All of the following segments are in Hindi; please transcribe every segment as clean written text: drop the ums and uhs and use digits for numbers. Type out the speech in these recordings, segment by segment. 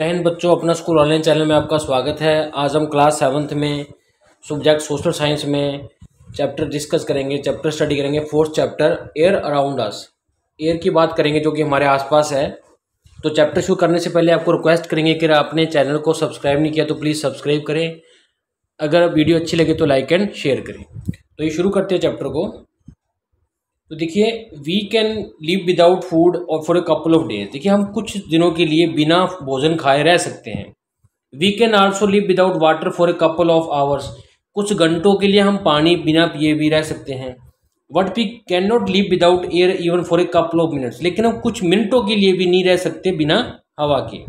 10 बच्चों, अपना स्कूल ऑनलाइन चैनल में आपका स्वागत है। आज हम क्लास 7th में सब्जेक्ट सोशल साइंस में चैप्टर डिस्कस करेंगे, चैप्टर स्टडी करेंगे। 4th chapter air around us, air की बात करेंगे जो कि हमारे आसपास है। तो चैप्टर शुरू करने से पहले आपको रिक्वेस्ट करेंगे कि आपने चैनल को सब्सक्राइब नहीं किया तो प्लीज़ सब्सक्राइब करें। अगर वीडियो अच्छी लगे तो लाइक एंड शेयर करें। तो ये शुरू करते हैं चैप्टर को। तो देखिए, we can live without food और for a couple of days. देखिए, हम कुछ दिनों के लिए बिना भोजन खाए रह सकते हैं। We can also live without water for a couple of hours. कुछ घंटों के लिए हम पानी बिना पिए भी रह सकते हैं। But we can not live without air even for a couple of minutes. लेकिन हम कुछ मिनटों के लिए भी नहीं रह सकते बिना हवा के।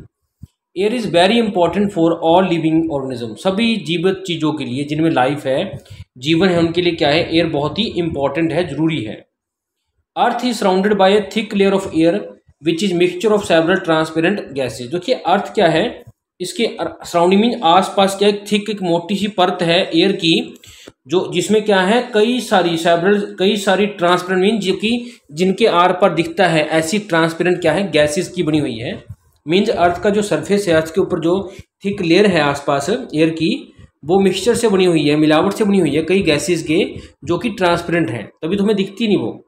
Air is very important for all living organism. सभी जीवित चीज़ों के लिए जिनमें लाइफ है, जीवन है, उनके लिए क्या है, एयर बहुत ही इंपॉर्टेंट है, ज़रूरी है। Earth is surrounded by a thick layer of air which is mixture of several transparent gases. देखिए, अर्थ क्या है, इसके सराउंडिंग मीन आसपास क्या एक थिक एक मोटी सी परत है एयर की, जो जिसमें क्या है कई सारी ट्रांसपेरेंट मीन जो कि जिनके आर पर दिखता है ऐसी ट्रांसपेरेंट क्या है गैसेज की बनी हुई है। मीन्स अर्थ का जो सरफेस है, अर्थ के ऊपर जो थिक लेयर है आसपास एयर की, वो मिक्सचर से बनी हुई है, मिलावट से बनी हुई है कई गैसेज के जो कि ट्रांसपेरेंट हैं, तभी तुम्हें दिखती नहीं वो।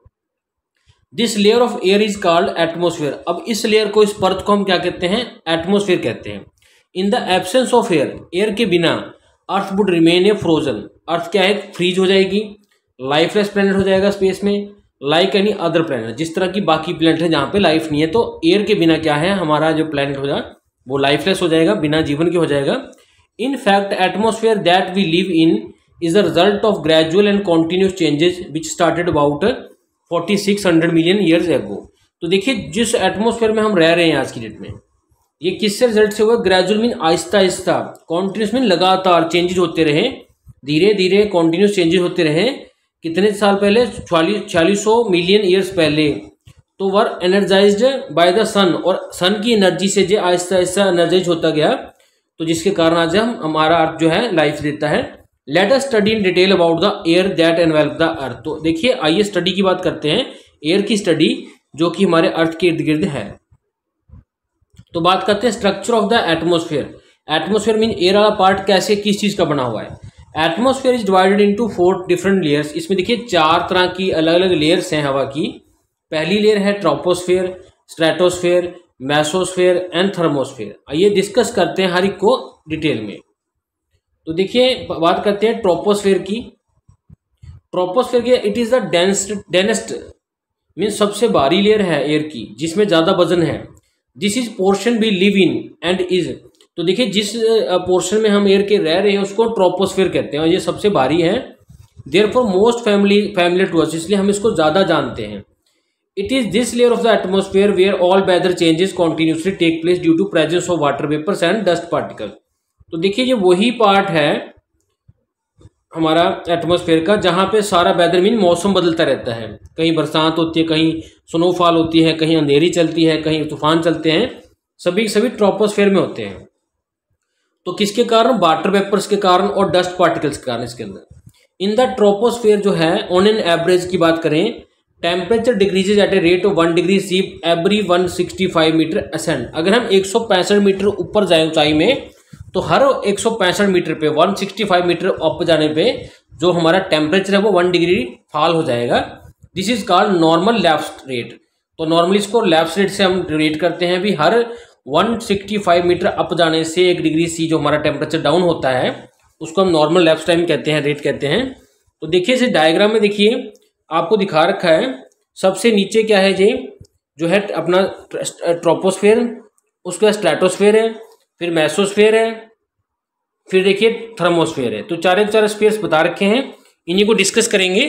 This layer of air is called atmosphere. अब इस लेयर को, इस परत को हम क्या कहते हैं, एटमोसफेयर कहते हैं। In the absence of air, air के बिना earth would remain a frozen. Earth क्या है, फ्रीज हो जाएगी, लाइफलेस प्लेनेट हो जाएगा स्पेस में, लाइक एनी अदर प्लेनेट। जिस तरह की बाकी प्लेनेट है जहाँ पे लाइफ नहीं है, तो एयर के बिना क्या है, हमारा जो प्लेनेट होगा वो लाइफलेस हो जाएगा, बिना जीवन के हो जाएगा। In fact atmosphere that we live in is the result of gradual and continuous changes which started about 4600 million years ago. तो देखिए, जिस एटमॉस्फेयर में हम रह रहे हैं आज की डेट में, ये किससे रिजल्ट से हुआ, gradual mean Aahista Aahista, continuous mean लगातार चेंजेस होते रहे, धीरे धीरे कॉन्टिन्यूस चेंजेस होते रहे। कितने साल पहले, 4600 मिलियन ईयर्स पहले, तो were energised by the sun, और सन की एनर्जी से जो आहिस्ता आहिस्ता एनर्जाइज होता गया, तो जिसके कारण आज हमारा अर्थ जो है लाइफ देता है। Let us study in detail about the air that envelop the earth. तो देखिए, आइए स्टडी की बात करते हैं, एयर की स्टडी जो कि हमारे अर्थ के इर्द गिर्द है। तो बात करते हैं structure of the atmosphere. Atmosphere mean air वाला पार्ट कैसे, किस चीज़ का बना हुआ है। Atmosphere is divided into 4 different layers. इसमें देखिए, 4 तरह की अलग अलग लेयर्स हैं हवा की। पहली लेयर है troposphere, stratosphere, mesosphere and thermosphere. आइए डिस्कस करते हैं हर एक को डिटेल में। तो देखिए, बात करते हैं ट्रोपोस्फेयर की। ट्रोपोस्फेयर के it is the densest mean सबसे भारी लेयर है एयर की, जिसमें ज़्यादा वजन है। This is portion we live in and is. तो देखिए, जिस पोर्शन में हम एयर के रह रहे हैं उसको ट्रोपोस्फेयर कहते हैं, और ये सबसे भारी है। Therefore most familiar to us, इसलिए हम इसको ज़्यादा जानते हैं। It is this layer of the atmosphere where all weather changes continuously take place due to presence of water vapours and dust particle. तो देखिए, ये वही पार्ट है हमारा एटमॉस्फेयर का जहाँ पे सारा वेदर मीन मौसम बदलता रहता है। कहीं बरसात होती है, कहीं स्नोफॉल होती है, कहीं अंधेरी चलती है, कहीं तूफान चलते हैं, सभी ट्रोपोस्फेयर में होते हैं। तो किसके कारण, वाटर वेपर्स के कारण और डस्ट पार्टिकल्स के कारण। इसके अंदर इन द ट्रोपोस्फेयर जो है, ऑन एन एवरेज की बात करें, temperature decreases at a rate of 1 degree C every 165 metre ascend. अगर हम 165 मीटर ऊपर जाए ऊंचाई में, तो हर 165 मीटर पे, 165 मीटर अप जाने पे जो हमारा टेम्परेचर है वो 1 डिग्री फॉल हो जाएगा। This is called normal lapse rate. तो नॉर्मली इसको लैप्स रेट से हम रेट करते हैं भी, हर 165 मीटर अप जाने से 1 डिग्री सी जो हमारा टेम्परेचर डाउन होता है उसको हम नॉर्मल लैप्स टाइम कहते हैं, रेट कहते हैं। तो देखिए, इस डायग्राम में देखिए आपको दिखा रखा है, सबसे नीचे क्या है, ये जो है अपना ट्रोपोस्फेयर, उसके बाद स्ट्रेटोस्फेयर है, फिर मेसोस्फेयर है, फिर देखिए थर्मोस्फेयर है। तो चार स्फीयर्स बता रखे हैं, इन्हीं को डिस्कस करेंगे।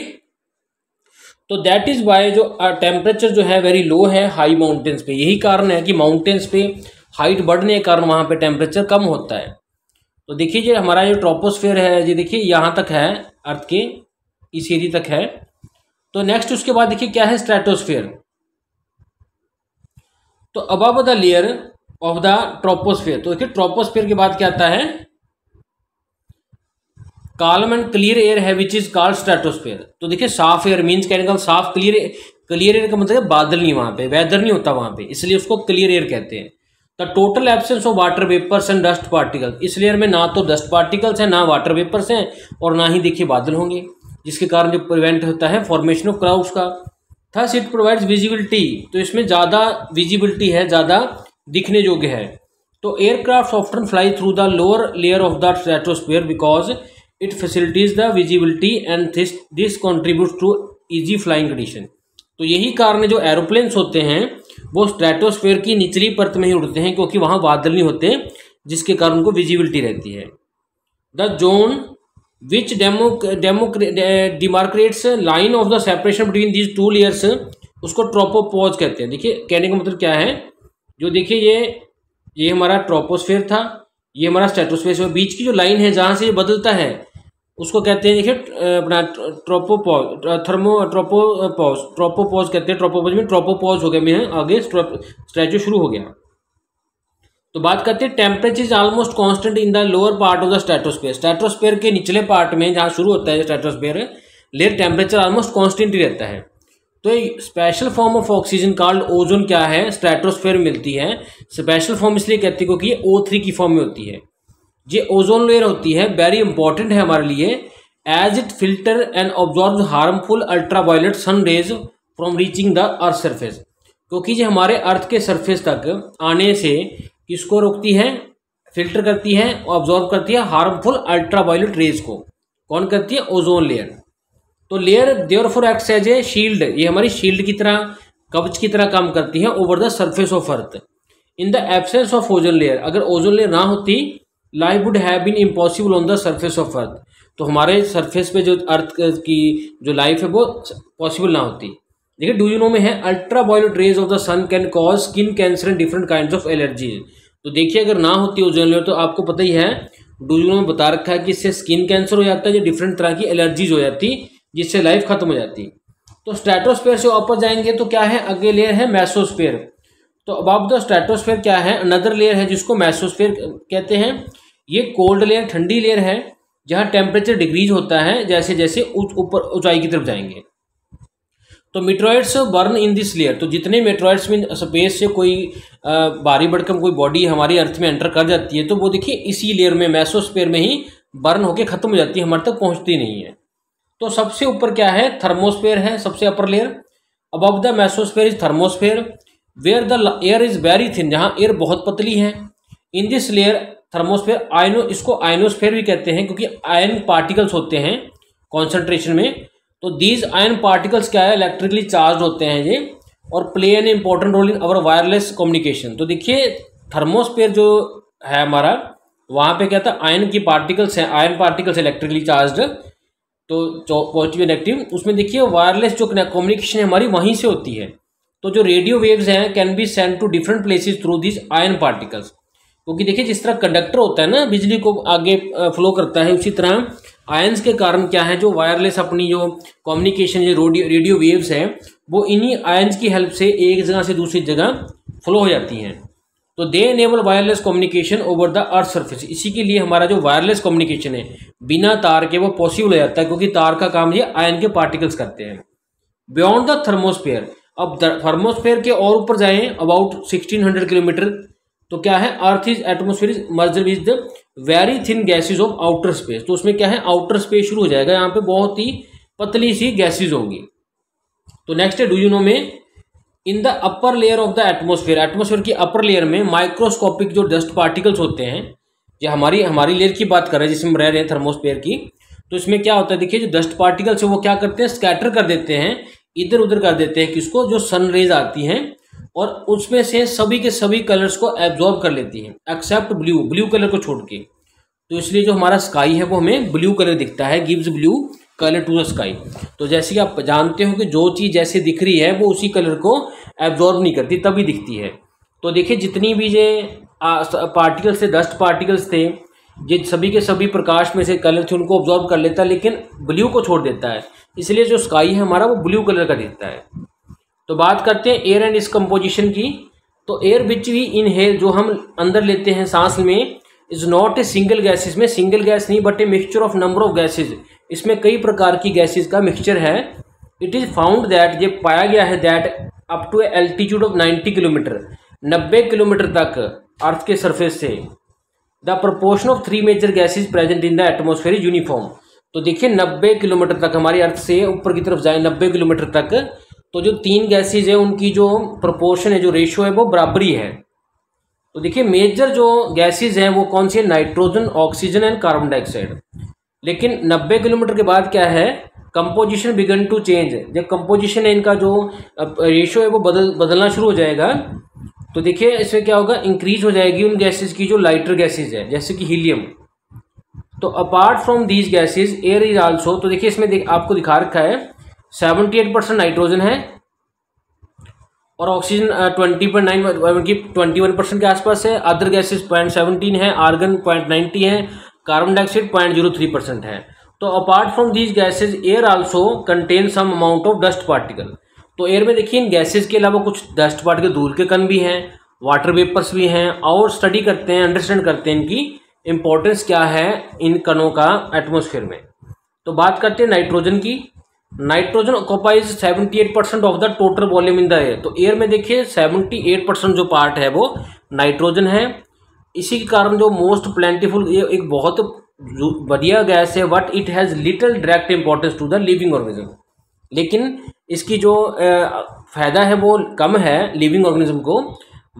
तो दैट इज़ वाई जो टेम्परेचर जो है वेरी लो है हाई माउंटेन्स पे। यही कारण है कि माउंटेन्स पे हाइट बढ़ने के कारण वहाँ पे टेम्परेचर कम होता है। तो देखिए, ये हमारा जो ट्रोपोस्फेयर है, ये देखिए यहाँ तक है, अर्थ के इस एरिया तक है। तो नेक्स्ट उसके बाद देखिए क्या है, स्ट्रेटोस्फेयर। तो above the layer of the troposphere. तो देखिए, ट्रोपोस्फेयर के बाद क्या आता है, कालम एंड क्लियर एयर है विच इज कॉल्ड स्ट्रेटोस्फेयर। तो देखिए, साफ एयर मीन्स कहने का साफ, क्लियर एयर का मतलब बादल नहीं, वहां पे वेदर नहीं होता वहां पे, इसलिए उसको क्लियर एयर कहते हैं। The total absence of water vapours and dust particle, इस लेयर में ना तो डस्ट पार्टिकल्स हैं, ना वाटर वेपर्स हैं और ना ही देखिए बादल होंगे, जिसके कारण जो प्रिवेंट होता है फॉर्मेशन ऑफ क्लाउड्स का। थर्स इट प्रोवाइड्स विजिबिलिटी, तो इसमें ज़्यादा विजिबिलिटी है, ज़्यादा दिखने योग्य है। तो aircraft often fly through the lower layer of the stratosphere because it facilities the visibility and this contribute to easy flying condition. तो यही कारण है जो एरोप्लेन्स होते हैं वो स्ट्रेटोस्फीयर की निचली परत में ही उड़ते हैं, क्योंकि वहाँ बादल नहीं होते, जिसके कारण उनको विजिबिलिटी रहती है। The zone which demarcates line of the separation between these two layers, उसको ट्रोपोपॉज कहते हैं। देखिए कहने का मतलब क्या है, जो देखिए ये हमारा ट्रोपोस्फेयर था, ये हमारा स्ट्रेटोस्फेयर है, बीच की जो लाइन है जहाँ से ये बदलता है उसको कहते हैं देखिए अपना ट्रोपोपॉज कहते हैं। ट्रोपोपॉज में ट्रोपोपॉज हो गया, मैं आगे स्ट्रेचो शुरू हो गया। तो बात करते हैं temperature is almost constant in the lower part of the stratosphere. Stratosphere के निचले पार्ट में जहाँ शुरू होता है stratosphere layer temperature almost constant ही रहता है। तो एक special form of oxygen called ozone क्या है, स्ट्रेटोस्फीयर मिलती है। स्पेशल फॉर्म इसलिए कहते हैं क्योंकि ये O3 की फॉर्म में होती है। ये ओजोन लेयर होती है वेरी इंपॉर्टेंट है हमारे लिए, as it filter and absorb harmful ultraviolet sun rays from reaching the earth surface, क्योंकि ये हमारे अर्थ के सर्फेस तक आने से किसको रोकती है, फिल्टर करती है और ऑब्जॉर्व करती है हार्मफुल अल्ट्रावायलेट रेज को। कौन करती है, ओजोन लेयर। तो layer therefore acts as a shield, ये हमारी शील्ड की तरह, कवच की तरह काम करती है over the surface of earth. In the absence of ozone layer, अगर ओजोन लेयर ना होती life would have been impossible on the surface of earth, तो हमारे सरफेस पे जो अर्थ की जो लाइफ है वो पॉसिबल ना होती। देखिए डू यू नो में है ultraviolet rays of the sun can cause skin cancer and different kinds of allergies. तो देखिए अगर ना होती ओजोन लेयर तो आपको पता ही है, डू यू नो में बता रखा है कि इससे स्किन कैंसर हो जाता है, जो डिफरेंट तरह की एलर्जीज हो जाती, जिससे लाइफ खत्म हो जाती। तो स्ट्रेटोस्फीयर से ऊपर जाएंगे तो क्या है, अगले लेयर है मेसोस्फीयर। तो अब द स्ट्रेटोस्फीयर क्या है, अनदर लेयर है जिसको मेसोस्फीयर कहते हैं। ये कोल्ड लेयर, ठंडी लेयर है जहाँ टेम्परेचर डिक्रीज होता है जैसे जैसे ऊपर ऊंचाई की तरफ जाएंगे। तो meteoroids burn in this layer, तो जितने मेट्रॉइड्स में स्पेस से कोई भारी भरकम कोई बॉडी हमारी अर्थ में एंटर कर जाती है तो वो देखिए इसी लेयर में मेसोस्फीयर में ही बर्न होकर ख़त्म हो जाती है, हमारे तक पहुंचती नहीं है। तो सबसे ऊपर क्या है, थर्मोस्फीयर है सबसे upper layer. Above the mesosphere is thermosphere where the air is very thin, जहाँ एयर बहुत पतली है। इन दिस लेयर थर्मोस्फीयर इसको आयनोस्फीयर भी कहते हैं क्योंकि आयन पार्टिकल्स होते हैं कॉन्सेंट्रेशन में। तो दीज आयन पार्टिकल्स क्या है, इलेक्ट्रिकली चार्ज होते हैं ये और play an important role in our wireless communication. तो देखिए थर्मोस्फीयर जो है हमारा वहाँ पे क्या था, आयन की पार्टिकल्स हैं, आयन पार्टिकल्स इलेक्ट्रिकली चार्ज, तो पॉजिटिव नेगेटिव। उसमें देखिए वायरलेस जो कम्युनिकेशन है हमारी वहीं से होती है। तो जो रेडियो वेव्स हैं can be send to different places through these ion particles, क्योंकि देखिए जिस तरह कंडक्टर होता है ना बिजली को आगे फ्लो करता है, उसी तरह आयंस के कारण क्या है जो वायरलेस अपनी जो कम्युनिकेशन जो रेडियो वेव्स हैं वो इन्हीं आयंस की हेल्प से एक जगह से दूसरी जगह फ्लो हो जाती हैं। तो they enable wireless communication over the earth surface, इसी के लिए हमारा जो वायरलेस कम्युनिकेशन है बिना तार के वो पॉसिबल हो जाता है, क्योंकि तार का काम ये आयन के पार्टिकल्स करते हैं। बियॉन्ड द थर्मोस्फीयर, अब थर्मोस्फीयर के और ऊपर जाएँ अबाउट 1600 किलोमीटर, तो क्या है earth is atmosphere is merged with the very thin gases of outer space. तो उसमें क्या है आउटर स्पेस शुरू हो जाएगा, यहाँ पे बहुत ही पतली सी गैसेज होंगी। तो नेक्स्ट है डू यू नो में in the upper layer of the atmosphere, atmosphere की अपर लेयर में माइक्रोस्कोपिक जो डस्ट पार्टिकल्स होते हैं, जो हमारी लेयर की बात कर रहे हैं जिसमें हम रह रहे हैं थर्मोस्फेयर की, तो इसमें क्या होता है देखिए जो डस्ट पार्टिकल्स है वो क्या करते हैं, स्कैटर कर देते हैं, इधर उधर कर देते हैं किसको, जो सन रेज आती हैं, और उसमें से सभी के सभी कलर्स को एब्जॉर्ब कर लेती हैं एक्सेप्ट ब्लू, ब्लू कलर को छोड़ के। तो इसलिए जो हमारा स्काई है वो हमें ब्लू कलर दिखता है, gives blue colour to the sky. तो जैसे कि आप जानते हो कि जो चीज़ जैसे दिख रही है वो उसी कलर को एब्जॉर्ब नहीं करती तभी दिखती है। तो देखिए जितनी भी ये पार्टिकल्स थे, डस्ट पार्टिकल्स थे, ये सभी के सभी प्रकाश में से कलर थे उनको ऑब्जॉर्व कर लेता है लेकिन ब्लू को छोड़ देता है, इसलिए जो स्काई है हमारा वो ब्लू कलर का दिखता है। तो बात करते हैं एयर एंड इस कंपोजिशन की। तो एयर विच वी इनहेल, जो हम अंदर लेते हैं सांस में, is not a single gas, इसमें सिंगल गैस नहीं but a mixture of number of gases, इसमें कई प्रकार की गैसेज का मिक्सचर है। इट इज़ फाउंड दैट, ये पाया गया है that up to altitude of 90 kilometre, 90 kilometre तक अर्थ के सरफेस से। The proportion of three major gases present in the atmosphere is uniform. तो देखिए 90 किलोमीटर तक हमारी अर्थ से ऊपर की तरफ जाए 90 किलोमीटर तक, तो जो तीन गैसेज है उनकी जो प्रोपोर्शन है, जो रेशियो है, वो बराबरी है। तो देखिए मेजर जो गैसेज हैं वो कौन सी है? Nitrogen, oxygen and carbon dioxide. लेकिन 90 किलोमीटर के बाद क्या है? Composition begin to change. जब कंपोजिशन है इनका जो रेशियो है वो बदलना शुरू हो जाएगा। तो देखिए इसमें क्या होगा? इंक्रीज हो जाएगी उन गैसेज की जो लाइटर गैसेज है, जैसे कि हीलियम। तो apart from these gases air is also. तो देखिए इसमें आपको दिखा रखा है 78% नाइट्रोजन है और ऑक्सीजन 21% के आसपास है। अदर गैसेज 0.17 है, आर्गन 0.90 है, कार्बन डाइऑक्साइड 0.03% है। तो apart from these gases air also contain some amount of dust particle. तो एयर में देखिए इन गैसेज के अलावा कुछ डस्ट पार्टिकल, धूल के कण भी हैं, वाटर वेपर्स भी हैं। और स्टडी करते हैं, अंडरस्टैंड करते हैं इनकी इम्पोर्टेंस क्या है इन कणों का एटमोसफेयर में। तो बात करते हैं नाइट्रोजन की। Nitrogen occupies 78% of the total volume in the air. तो एयर में देखिए 78% जो पार्ट है वो नाइट्रोजन है। इसी के कारण जो मोस्ट प्लेंटीफुल, ये एक बहुत बढ़िया गैस है, but it has little direct importance to the living organism. लेकिन इसकी जो फायदा है वो कम है लिविंग ऑर्गेनिज्म को।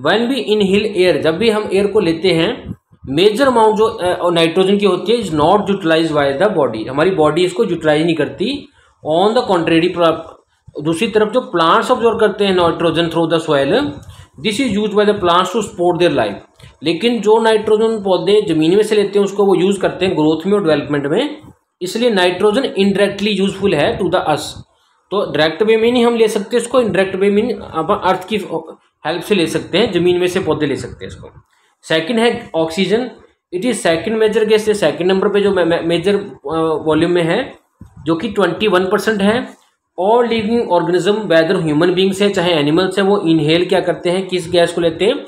व्हेन वी इनहेल एयर, जब भी हम एयर को लेते हैं, मेजर अमाउंट जो नाइट्रोजन की होती है is not utilise by the body. हमारी बॉडी इसको यूटिलाइज नहीं करती। ऑन द कॉन्ट्रेरी, दूसरी तरफ जो प्लांट्स ऑब्जॉर्व करते हैं nitrogen through the soil, this is use by the plants to support their life. लेकिन जो नाइट्रोजन पौधे जमीन में से लेते हैं उसको वो यूज़ करते हैं ग्रोथ में और डेवलपमेंट में। इसलिए नाइट्रोजन इनडायरेक्टली यूजफुल है टू द अस। तो डायरेक्ट वे में नहीं हम ले सकते इसको, इनडायरेक्ट वे में आप अर्थ की हेल्प से ले सकते हैं, जमीन में से पौधे ले सकते हैं इसको। सेकंड है oxygen. It is second major gas, second number पर जो मेजर वॉल्यूम में है, जो कि 21% है। और living organism, whether human beings है चाहे एनिमल्स हैं, वो इनहेल क्या करते हैं, किस गैस को लेते हैं?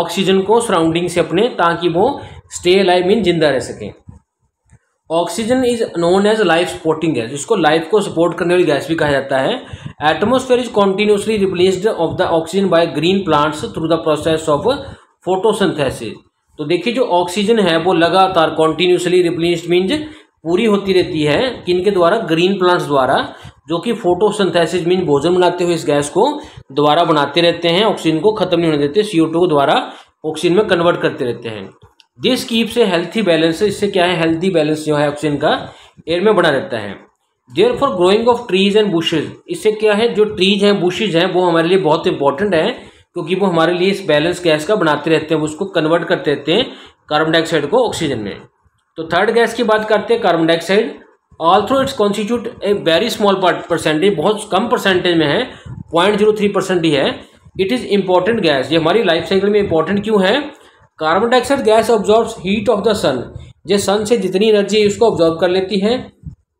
ऑक्सीजन को सराउंडिंग से अपने, ताकि वो स्टे अलाइव मीन जिंदा रह सकें। Oxygen is known as life supporting gas, जिसको लाइफ को सपोर्ट करने वाली गैस भी कहा जाता है। Atmosphere is continuously replaced of the oxygen by green plants through the process of photosynthesis. तो देखिए जो ऑक्सीजन है वो लगातार कॉन्टिन्यूसली रिप्लेस्ड मीन्स पूरी होती रहती है किनके द्वारा? ग्रीन प्लांट्स द्वारा, जो कि फोटोसिंथेसिस मीन भोजन बनाते हुए इस गैस को दोबारा बनाते रहते हैं, ऑक्सीजन को खत्म नहीं होने देते, CO2 को द्वारा ऑक्सीजन में कन्वर्ट करते रहते हैं। This keeps a healthy balance. इससे क्या है? हेल्थी बैलेंस जो है ऑक्सीजन का एयर में बना रहता है। Therefore growing of trees and bushes. इससे क्या है? जो ट्रीज हैं, बुशेज हैं, वो हमारे लिए बहुत इंपॉर्टेंट है, क्योंकि वो हमारे लिए इस बैलेंस गैस का बनाते रहते हैं, उसको कन्वर्ट करते रहते हैं कार्बन डाइऑक्साइड को ऑक्सीजन में। तो थर्ड गैस की बात करते हैं, carbon dioxide. Also it's constitute a very small percentage, बहुत कम परसेंटेज में है, 0.03% ही है। It is important gas. ये हमारी लाइफ साइकिल में इंपॉर्टेंट क्यों है? Carbon dioxide gas absorbs heat of the sun. ये सन से जितनी एनर्जी है उसको ऑब्जॉर्व कर लेती है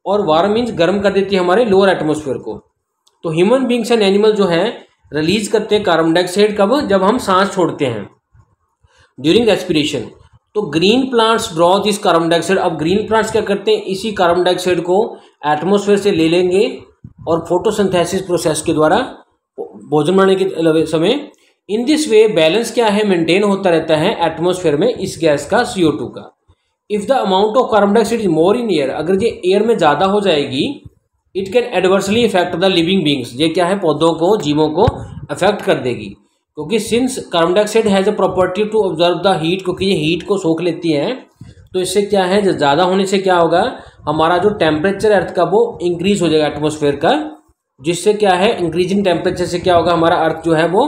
और वार्म मीन्स गर्म कर देती है हमारे लोअर एटमोसफेयर को। तो ह्यूमन बींग्स एंड एनिमल जो है रिलीज करते हैं कार्बन डाइऑक्साइड, कब? जब हम सांस छोड़ते हैं, ड्यूरिंग रेस्पिरेशन। तो green plants draw this carbon dioxide. अब ग्रीन प्लांट्स क्या करते हैं? इसी कार्बन डाइऑक्साइड को एटमॉस्फेयर से ले लेंगे और फोटोसिंथेसिस प्रोसेस के द्वारा भोजन बनाने के समय। इन दिस वे बैलेंस क्या है? मेंटेन होता रहता है एटमॉस्फेयर में इस गैस का, CO2 का। If the amount of carbon dioxide is more in air, अगर ये एयर में ज़्यादा हो जाएगी, it can adversely effect the living beings. ये क्या है? पौधों को, जीवों को अफेक्ट कर देगी, क्योंकि since carbon dioxide has a property to absorb the heat, क्योंकि ये हीट को सोख लेती है। तो इससे क्या है? ज़्यादा होने से क्या होगा? हमारा जो टेम्परेचर अर्थ का वो इंक्रीज़ हो जाएगा एटमॉस्फेयर का, जिससे क्या है? इंक्रीजिंग टेम्परेचर से क्या होगा? हमारा अर्थ जो है वो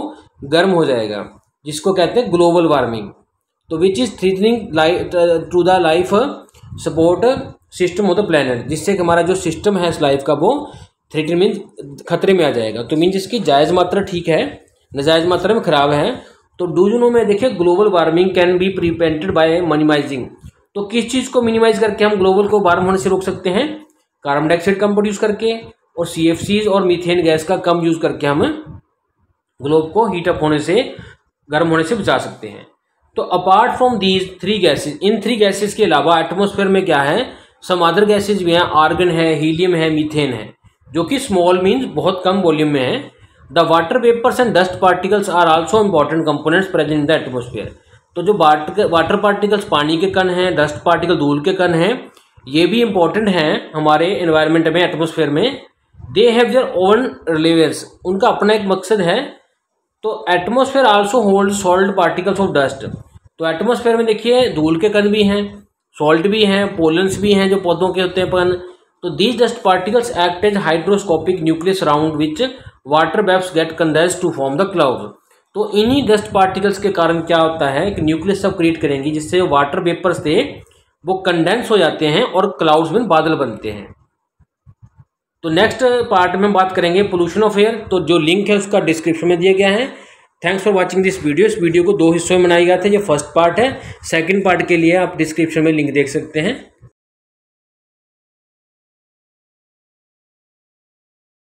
गर्म हो जाएगा, जिसको कहते हैं ग्लोबल वार्मिंग। तो which is threatening to the life support system of the planet, जिससे कि हमारा जो सिस्टम है इस लाइफ का वो थ्रेटन मीन्स खतरे में आ जाएगा। तो मीन्स इसकी जायज़ मात्रा ठीक है, नजायज़ मात्रा में खराब है। तो डू यू नो में देखिए global warming can be prevented by minimising. तो किस चीज़ को मिनिमाइज करके हम ग्लोबल को वार्म होने से रोक सकते हैं? कार्बन डाइऑक्साइड कम प्रोड्यूस करके और CFCs और मीथेन गैस का कम यूज़ करके हम ग्लोब को हीटअप होने से, गर्म होने से बचा सकते हैं। तो apart from these three gases, इन थ्री गैसेज के अलावा एटमोसफेयर में क्या है? सम अदर गैसेज भी हैं, आर्गन है, हीलियम है, मीथेन है, जो कि स्मॉल मीन्स बहुत कम वॉल्यूम में है। The water vapours and dust particles are also important components present in the atmosphere. तो जो वाटर पार्टिकल्स पानी के कण हैं, डस्ट पार्टिकल धूल के कण हैं, ये भी इम्पॉर्टेंट हैं हमारे एनवायरनमेंट में, एटमोसफेयर में। They have their own relevance, उनका अपना एक मकसद है। तो atmosphere also hold salt particles of dust. तो एटमोसफेयर में देखिए धूल के कण भी हैं, सॉल्ट भी हैं, पोलेंस भी हैं जो पौधों के होते हैं अपन। तो these dust particles act as hygroscopic nucleus around which water waves get condensed to form the cloud. तो इन्हीं डस्ट पार्टिकल्स के कारण क्या होता है कि न्यूक्लियस सब क्रिएट करेंगी, जिससे वाटर वेपर से वो कंडेंस हो जाते हैं और क्लाउड्स में बादल बनते हैं। तो नेक्स्ट पार्ट में बात करेंगे पोल्यूशन ऑफ एयर। तो जो लिंक है उसका डिस्क्रिप्शन में दिया गया है। Thanks for watching this video. इस वीडियो को दो हिस्सों में बनाया गया था, ये फर्स्ट पार्ट है। सेकंड पार्ट के लिए आप डिस्क्रिप्शन में लिंक देख सकते हैं।